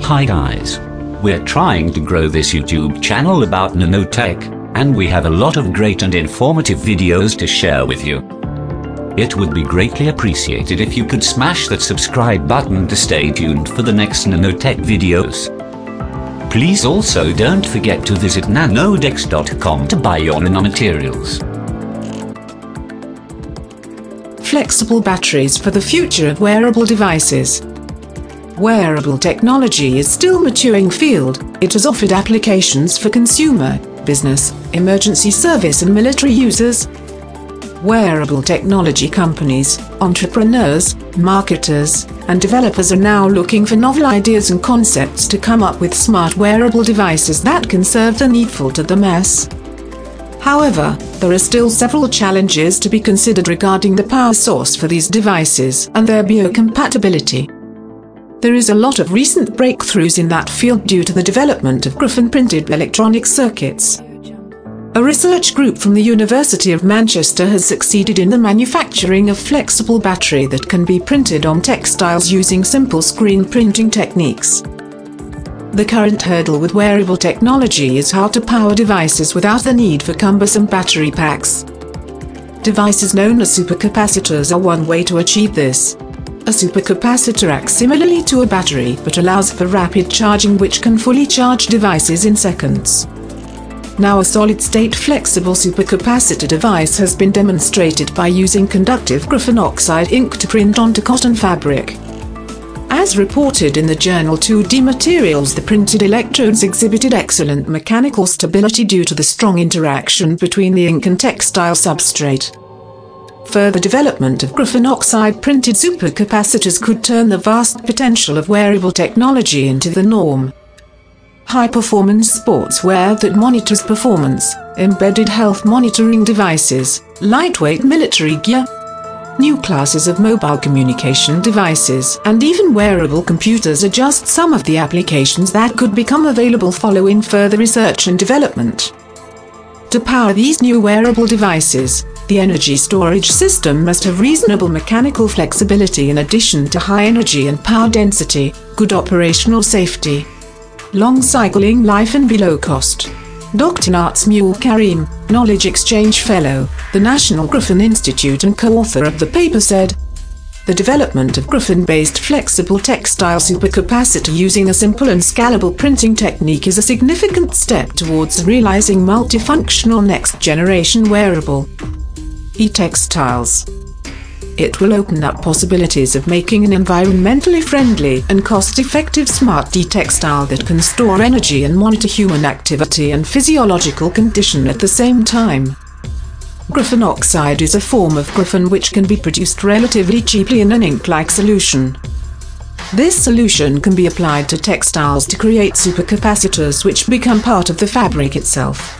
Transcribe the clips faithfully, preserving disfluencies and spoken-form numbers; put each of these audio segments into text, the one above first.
Hi guys, we're trying to grow this YouTube channel about nanotech, and we have a lot of great and informative videos to share with you. It would be greatly appreciated if you could smash that subscribe button to stay tuned for the next nanotech videos. Please also don't forget to visit nanodex dot com to buy your nanomaterials. Flexible batteries for the future of wearable devices. Wearable technology is still a maturing field. It has offered applications for consumer, business, emergency service and military users. Wearable technology companies, entrepreneurs, marketers, and developers are now looking for novel ideas and concepts to come up with smart wearable devices that can serve the needful to the mass. However, there are still several challenges to be considered regarding the power source for these devices and their biocompatibility. There is a lot of recent breakthroughs in that field due to the development of Griffin-printed electronic circuits. A research group from the University of Manchester has succeeded in the manufacturing of flexible battery that can be printed on textiles using simple screen printing techniques. The current hurdle with wearable technology is how to power devices without the need for cumbersome battery packs. Devices known as supercapacitors are one way to achieve this. A supercapacitor acts similarly to a battery but allows for rapid charging, which can fully charge devices in seconds. Now, a solid-state flexible supercapacitor device has been demonstrated by using conductive Griffin oxide ink to print onto cotton fabric. As reported in the journal two D Materials, the printed electrodes exhibited excellent mechanical stability due to the strong interaction between the ink and textile substrate. Further development of Griffin oxide printed supercapacitors could turn the vast potential of wearable technology into the norm. High-performance sportswear that monitors performance, embedded health monitoring devices, lightweight military gear, new classes of mobile communication devices, and even wearable computers are just some of the applications that could become available following further research and development. To power these new wearable devices, the energy storage system must have reasonable mechanical flexibility in addition to high energy and power density, good operational safety, long cycling life and below cost. Doctor Natsmul Karim, Knowledge Exchange Fellow, the National Graphene Institute and co-author of the paper, said, "The development of graphene-based flexible textile supercapacitor using a simple and scalable printing technique is a significant step towards realizing multifunctional next-generation wearable e-textiles. It will open up possibilities of making an environmentally friendly and cost-effective smart e-textile that can store energy and monitor human activity and physiological condition at the same time." Griffin oxide is a form of Griffin which can be produced relatively cheaply in an ink-like solution. This solution can be applied to textiles to create supercapacitors which become part of the fabric itself.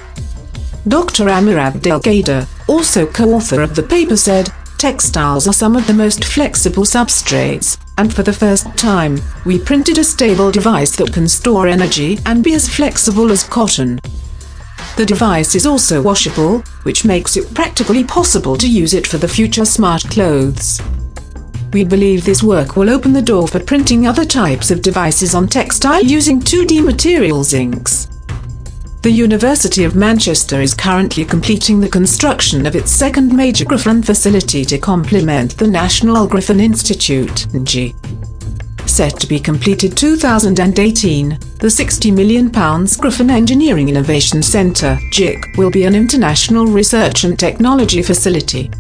Doctor Amir Abdelkader, also co-author of the paper, said, "Textiles are some of the most flexible substrates, and for the first time, we printed a stable device that can store energy and be as flexible as cotton." The device is also washable, which makes it practically possible to use it for the future smart clothes. We believe this work will open the door for printing other types of devices on textile using two D materials inks. The University of Manchester is currently completing the construction of its second major Griffin facility to complement the National Griffin Institute (N G I C). Set to be completed two thousand eighteen, the sixty million pound Griffin Engineering Innovation Centre (G I C) will be an international research and technology facility.